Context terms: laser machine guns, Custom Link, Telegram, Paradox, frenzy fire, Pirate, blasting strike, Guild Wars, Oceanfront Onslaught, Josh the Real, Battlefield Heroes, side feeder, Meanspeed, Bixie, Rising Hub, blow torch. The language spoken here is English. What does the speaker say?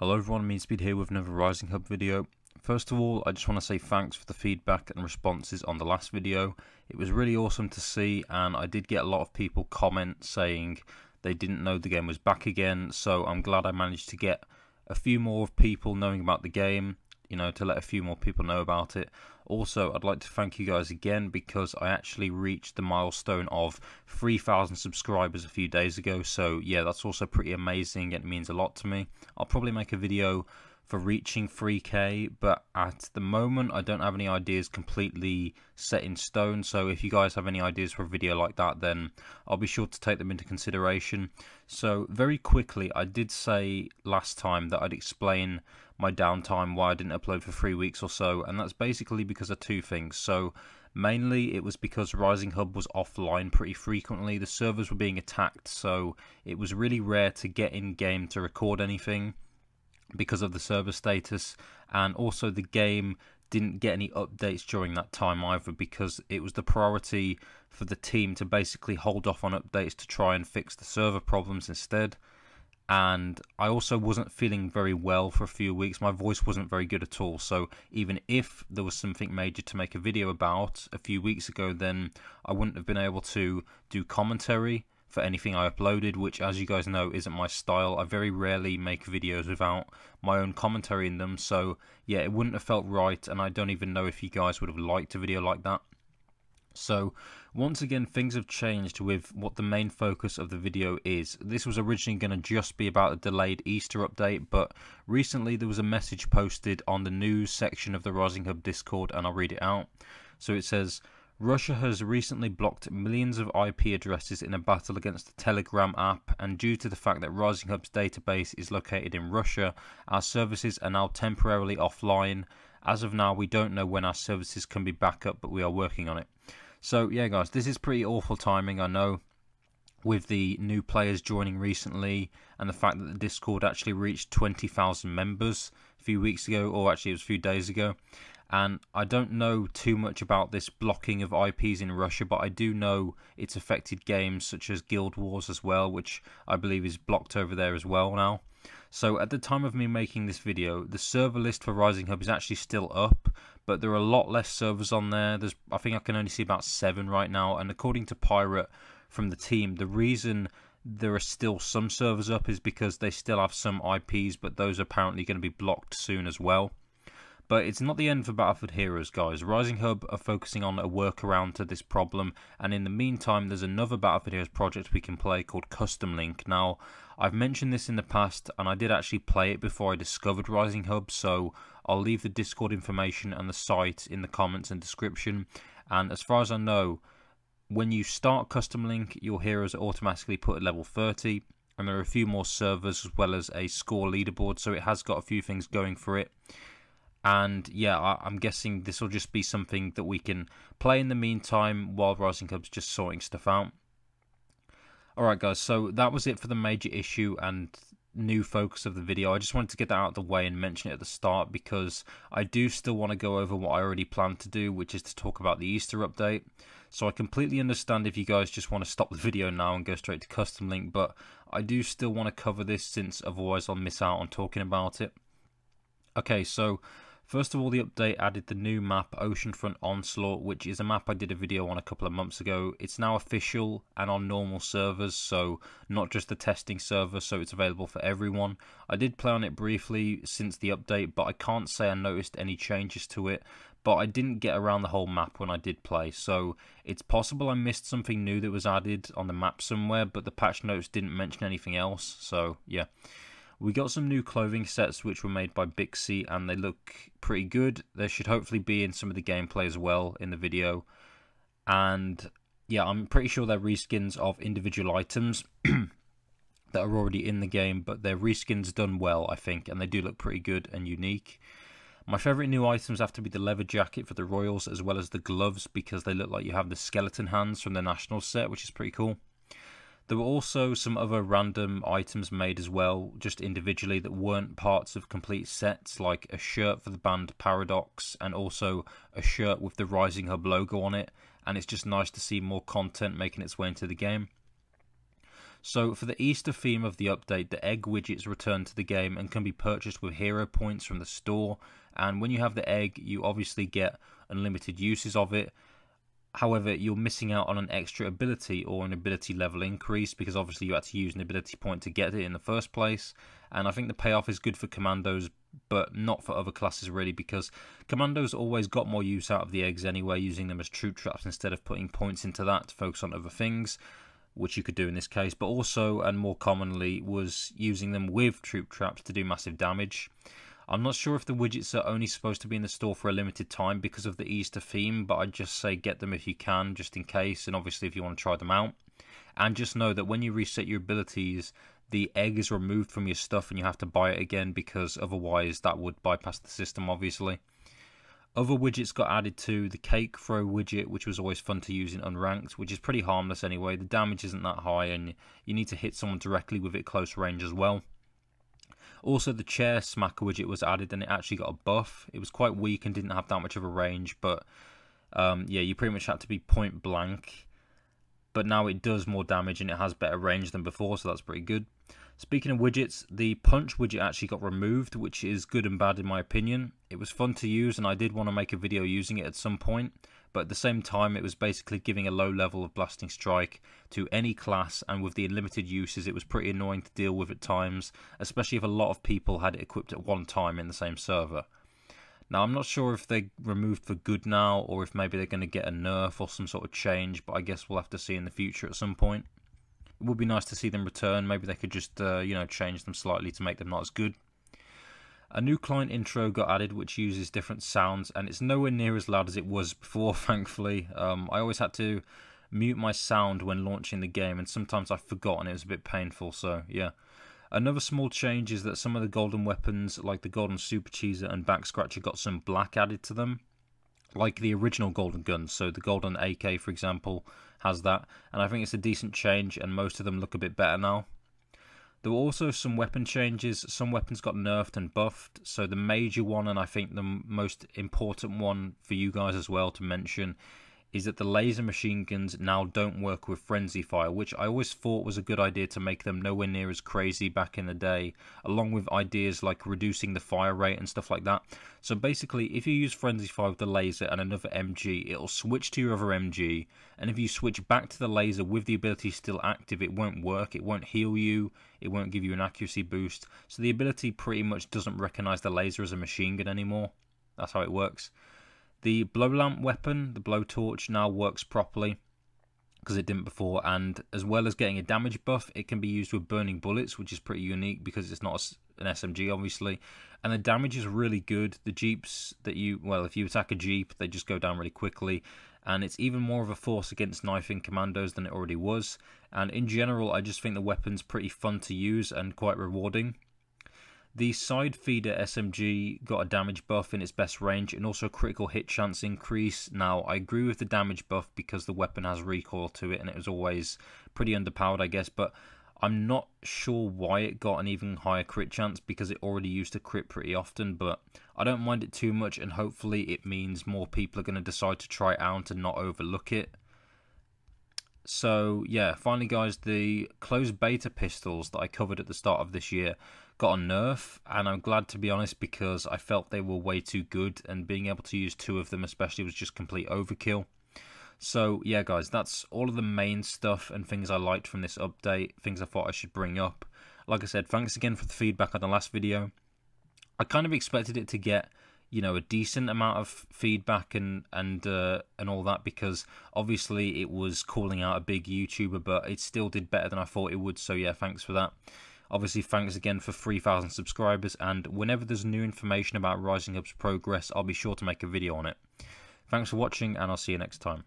Hello everyone, Meanspeed here with another Rising Hub video. First of all, I just want to say thanks for the feedback and responses on the last video. It was really awesome to see, and I did get a lot of people comment saying they didn't know the game was back again, so I'm glad I managed to get a few more people knowing about the game, you know, to let a few more people know about it. Also, I'd like to thank you guys again because I actually reached the milestone of 3,000 subscribers a few days ago. So yeah, that's also pretty amazing. It means a lot to me. I'll probably make a video for reaching 3K, but at the moment I don't have any ideas completely set in stone. So if you guys have any ideas for a video like that, then I'll be sure to take them into consideration. So very quickly, I did say last time that I'd explain my downtime, why I didn't upload for 3 weeks or so, and that's basically because of two things. So mainly it was because Rising Hub was offline pretty frequently. The servers were being attacked, so it was really rare to get in game to record anything because of the server status, and also the game didn't get any updates during that time either because it was the priority for the team to basically hold off on updates to try and fix the server problems instead. And I also wasn't feeling very well for a few weeks. My voice wasn't very good at all, so even if there was something major to make a video about a few weeks ago, then I wouldn't have been able to do commentary for anything I uploaded, which, as you guys know, isn't my style. I very rarely make videos without my own commentary in them, so yeah, it wouldn't have felt right, and I don't even know if you guys would have liked a video like that. So once again, things have changed with what the main focus of the video is. This was originally going to just be about a delayed Easter update, but recently there was a message posted on the news section of the Rising Hub Discord, and I'll read it out. So it says, Russia has recently blocked millions of IP addresses in a battle against the Telegram app, and due to the fact that Rising Hub's database is located in Russia, our services are now temporarily offline. As of now, we don't know when our services can be back up, but we are working on it. So yeah guys, this is pretty awful timing, I know, with the new players joining recently and the fact that the Discord actually reached 20,000 members a few weeks ago, or actually it was a few days ago. And I don't know too much about this blocking of IPs in Russia, but I do know it's affected games such as Guild Wars as well, which I believe is blocked over there as well now. So at the time of me making this video, the server list for Rising Hub is actually still up, but there are a lot less servers on there. I think I can only see about 7 right now, and according to Pirate from the team, the reason there are still some servers up is because they still have some IPs, but those are apparently going to be blocked soon as well. But it's not the end for Battlefield Heroes, guys. Rising Hub are focusing on a workaround to this problem, and in the meantime there's another Battlefield Heroes project we can play called Custom Link. Now, I've mentioned this in the past, and I did actually play it before I discovered Rising Hub, so I'll leave the Discord information and the site in the comments and description. And as far as I know, when you start Custom Link, your heroes are automatically put at level 30, and there are a few more servers as well as a score leaderboard, so it has got a few things going for it. And yeah, I'm guessing this will just be something that we can play in the meantime while Rising Hub's just sorting stuff out. Alright guys, so that was it for the major issue and new focus of the video. I just wanted to get that out of the way and mention it at the start because I do still want to go over what I already planned to do, which is to talk about the Easter update. So I completely understand if you guys just want to stop the video now and go straight to Custom Link, but I do still want to cover this since otherwise I'll miss out on talking about it. Okay, so first of all, the update added the new map, Oceanfront Onslaught, which is a map I did a video on a couple of months ago. It's now official and on normal servers, so not just the testing server, so it's available for everyone. I did play on it briefly since the update, but I can't say I noticed any changes to it, but I didn't get around the whole map when I did play, so it's possible I missed something new that was added on the map somewhere, but the patch notes didn't mention anything else, so yeah. We got some new clothing sets which were made by Bixie, and they look pretty good. They should hopefully be in some of the gameplay as well in the video. And yeah, I'm pretty sure they're reskins of individual items that are already in the game, but they're reskins done well, I think, and they do look pretty good and unique. My favourite new items have to be the leather jacket for the Royals as well as the gloves, because they look like you have the skeleton hands from the National set, which is pretty cool. There were also some other random items made as well, just individually, that weren't parts of complete sets, like a shirt for the band Paradox and also a shirt with the Rising Hub logo on it, and it's just nice to see more content making its way into the game. So for the Easter theme of the update, the egg widgets return to the game and can be purchased with hero points from the store. And when you have the egg, you obviously get unlimited uses of it. However, you're missing out on an extra ability or an ability level increase because obviously you had to use an ability point to get it in the first place. And I think the payoff is good for commandos, but not for other classes really, because commandos always got more use out of the eggs anyway, using them as troop traps instead of putting points into that to focus on other things, which you could do in this case. But also, and more commonly, was using them with troop traps to do massive damage. I'm not sure if the widgets are only supposed to be in the store for a limited time because of the Easter theme, but I'd just say get them if you can, just in case, and obviously if you want to try them out. And just know that when you reset your abilities, the egg is removed from your stuff and you have to buy it again, because otherwise that would bypass the system, obviously. Other widgets got added to the cake throw widget, which was always fun to use in unranked, which is pretty harmless anyway. The damage isn't that high and you need to hit someone directly with it close range as well. Also, the chair smacker widget was added and it actually got a buff. It was quite weak and didn't have that much of a range, but yeah, you pretty much had to be point blank. But now it does more damage and it has better range than before, so that's pretty good. Speaking of widgets, the punch widget actually got removed, which is good and bad in my opinion. It was fun to use and I did want to make a video using it at some point, but at the same time it was basically giving a low level of blasting strike to any class, and with the unlimited uses it was pretty annoying to deal with at times, especially if a lot of people had it equipped at one time in the same server. Now, I'm not sure if they're removed for good now or if maybe they're going to get a nerf or some sort of change, but I guess we'll have to see in the future at some point. It would be nice to see them return. Maybe they could just, you know, change them slightly to make them not as good. A new client intro got added, which uses different sounds, and it's nowhere near as loud as it was before, thankfully. I always had to mute my sound when launching the game, and sometimes I forgot, and it was a bit painful, so yeah. Another small change is that some of the golden weapons, like the golden super cheeser and back scratcher, got some black added to them, like the original golden guns. So the golden AK, for example, has that, and I think it's a decent change, and most of them look a bit better now. There were also some weapon changes. Some weapons got nerfed and buffed, so the major one, and I think the most important one for you guys as well to mention, is that the laser machine guns now don't work with frenzy fire, which I always thought was a good idea to make them nowhere near as crazy back in the day, along with ideas like reducing the fire rate and stuff like that. So basically, if you use frenzy fire with the laser and another MG, it'll switch to your other MG, and if you switch back to the laser with the ability still active, it won't work, it won't heal you, it won't give you an accuracy boost, so the ability pretty much doesn't recognize the laser as a machine gun anymore. That's how it works. The blow lamp weapon, the blow torch, now works properly because it didn't before, and as well as getting a damage buff, it can be used with burning bullets, which is pretty unique because it's not an SMG, obviously. And the damage is really good. The jeeps that you, well, if you attack a jeep, they just go down really quickly, and it's even more of a force against knifing commandos than it already was. And in general, I just think the weapon's pretty fun to use and quite rewarding. The side feeder SMG got a damage buff in its best range and also a critical hit chance increase. Now, I agree with the damage buff because the weapon has recoil to it and it was always pretty underpowered, I guess, but I'm not sure why it got an even higher crit chance because it already used to crit pretty often, but I don't mind it too much, and hopefully it means more people are going to decide to try it out and not overlook it. So yeah, finally guys, the closed beta pistols that I covered at the start of this year got a nerf, and I'm glad to be honest because I felt they were way too good, and being able to use two of them especially was just complete overkill. So yeah guys, that's all of the main stuff and things I liked from this update, things I thought I should bring up. Like I said, thanks again for the feedback on the last video. I kind of expected it to get, you know, a decent amount of feedback and all that, because obviously it was calling out a big YouTuber, but it still did better than I thought it would, so yeah, thanks for that. Obviously, thanks again for 3,000 subscribers, and whenever there's new information about Rising Hub's progress, I'll be sure to make a video on it. Thanks for watching, and I'll see you next time.